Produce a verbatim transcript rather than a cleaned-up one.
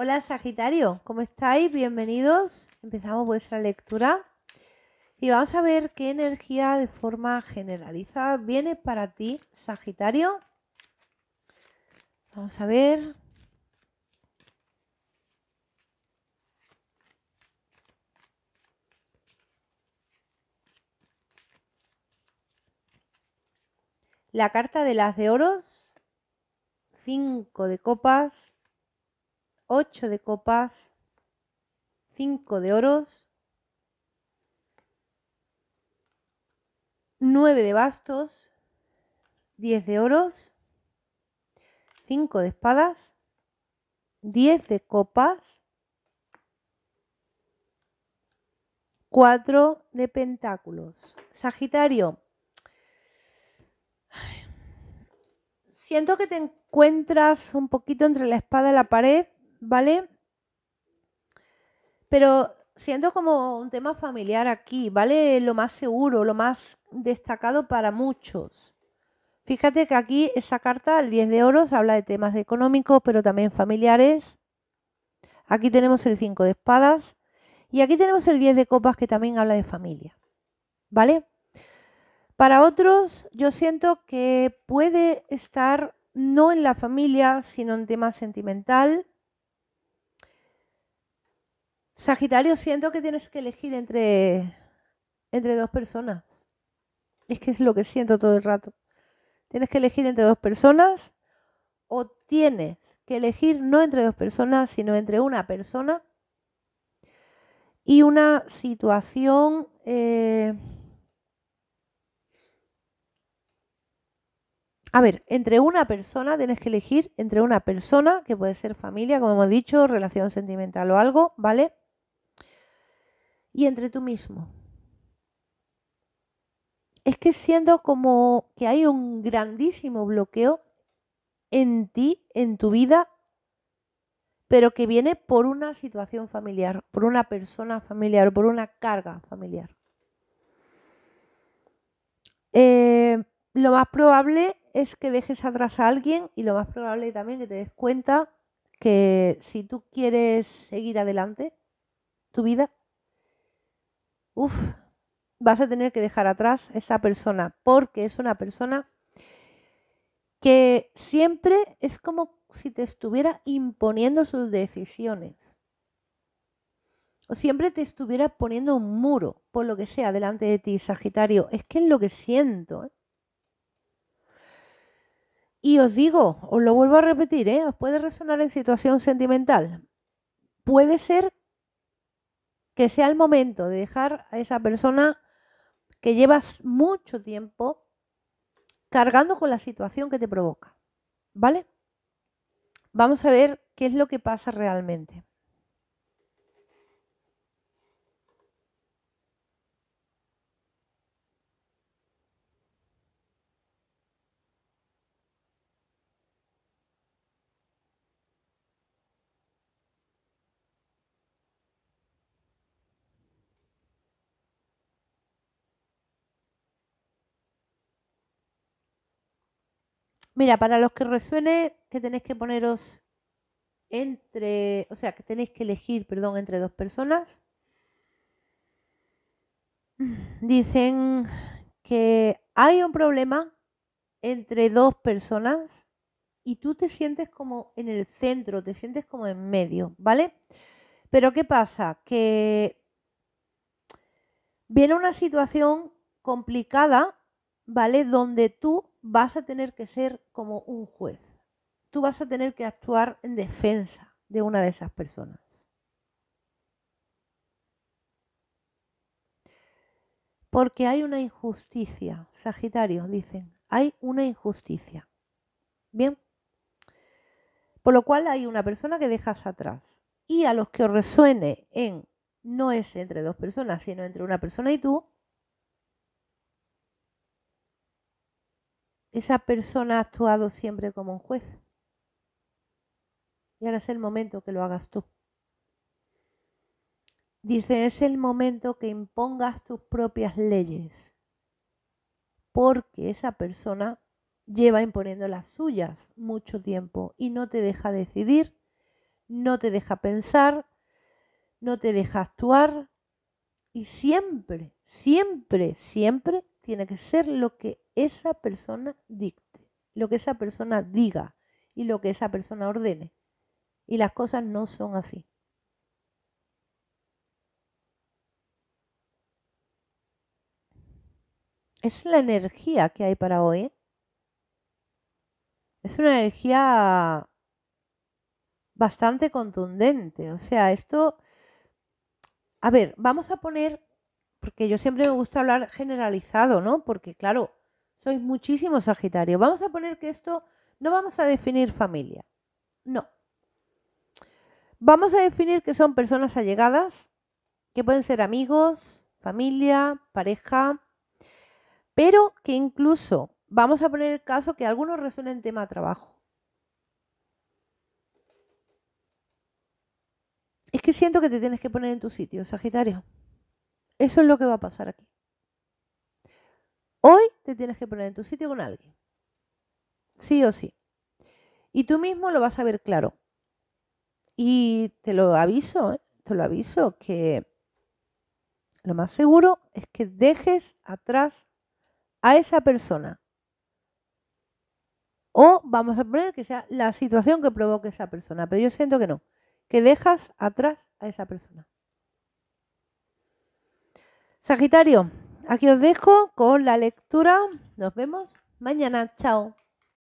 Hola Sagitario, ¿cómo estáis? Bienvenidos. Empezamos vuestra lectura y vamos a ver qué energía de forma generalizada viene para ti, Sagitario. Vamos a ver. La carta de las de oros, cinco de copas, ocho de copas, cinco de oros, nueve de bastos, diez de oros, cinco de espadas, diez de copas, cuatro de pentáculos. Sagitario, siento que te encuentras un poquito entre la espada y la pared, ¿vale? Pero siento como un tema familiar aquí, ¿vale? Lo más seguro, lo más destacado para muchos. Fíjate que aquí esa carta, el diez de oros, habla de temas económicos, pero también familiares. Aquí tenemos el cinco de espadas y aquí tenemos el diez de copas, que también habla de familia, ¿vale? Para otros, yo siento que puede estar no en la familia, sino en tema sentimental. Sagitario, siento que tienes que elegir entre, entre dos personas. Es que es lo que siento todo el rato. Tienes que elegir entre dos personas o tienes que elegir no entre dos personas, sino entre una persona y una situación... Eh, A ver, entre una persona, tienes que elegir entre una persona, que puede ser familia, como hemos dicho, relación sentimental o algo, ¿vale? Y entre tú mismo. Es que siento como que hay un grandísimo bloqueo en ti, en tu vida, pero que viene por una situación familiar, por una persona familiar, por una carga familiar. Eh, lo más probable... es que dejes atrás a alguien y lo más probable también que te des cuenta que si tú quieres seguir adelante tu vida, uf, vas a tener que dejar atrás a esa persona, porque es una persona que siempre es como si te estuviera imponiendo sus decisiones o siempre te estuviera poniendo un muro por lo que sea delante de ti, Sagitario. Es que es lo que siento, ¿eh? Y os digo, os lo vuelvo a repetir, ¿eh? Os puede resonar en situación sentimental. Puede ser que sea el momento de dejar a esa persona que llevas mucho tiempo cargando con la situación que te provoca, ¿vale? Vamos a ver qué es lo que pasa realmente. Mira, para los que resuene que tenéis que poneros entre, o sea, que tenéis que elegir, perdón, entre dos personas, dicen que hay un problema entre dos personas y tú te sientes como en el centro, te sientes como en medio, ¿vale? Pero ¿qué pasa? Que viene una situación complicada, ¿vale? Donde tú vas a tener que ser como un juez. Tú vas a tener que actuar en defensa de una de esas personas. Porque hay una injusticia, Sagitario, dicen. Hay una injusticia. Bien. Por lo cual hay una persona que dejas atrás. Y a los que os resuene en, no es entre dos personas, sino entre una persona y tú, esa persona ha actuado siempre como un juez. Y ahora es el momento que lo hagas tú. Dice, es el momento que impongas tus propias leyes. Porque esa persona lleva imponiendo las suyas mucho tiempo y no te deja decidir, no te deja pensar, no te deja actuar y siempre, siempre, siempre tiene que ser lo que esa persona dicte, lo que esa persona diga y lo que esa persona ordene. Y las cosas no son así. Es la energía que hay para hoy, ¿eh? Es una energía bastante contundente. O sea, esto... A ver, vamos a poner... Porque yo siempre me gusta hablar generalizado, ¿no? Porque, claro, sois muchísimos Sagitario. Vamos a poner que esto... No vamos a definir familia. No. Vamos a definir que son personas allegadas, que pueden ser amigos, familia, pareja... Pero que incluso, vamos a poner el caso que algunos resuelven tema trabajo. Es que siento que te tienes que poner en tu sitio, Sagitario. Eso es lo que va a pasar aquí. Hoy te tienes que poner en tu sitio con alguien. Sí o sí. Y tú mismo lo vas a ver claro. Y te lo aviso, ¿eh? Te lo aviso que lo más seguro es que dejes atrás a esa persona, o vamos a poner que sea la situación que provoque esa persona, pero yo siento que no, que dejas atrás a esa persona. Sagitario, aquí os dejo con la lectura, nos vemos mañana, chao.